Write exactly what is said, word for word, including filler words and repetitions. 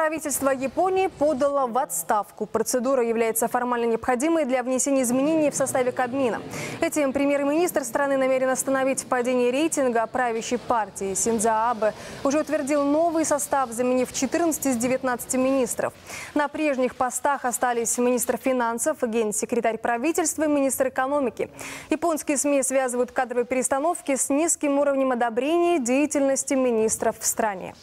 Правительство Японии подало в отставку. Процедура является формально необходимой для внесения изменений в составе Кабмина. Этим премьер-министр страны намерен остановить падение рейтинга правящей партии. Синдзо Абе уже утвердил новый состав, заменив четырнадцать из девятнадцати министров. На прежних постах остались министр финансов, генсекретарь правительства и министр экономики. Японские СМИ связывают кадровые перестановки с низким уровнем одобрения деятельности министров в стране.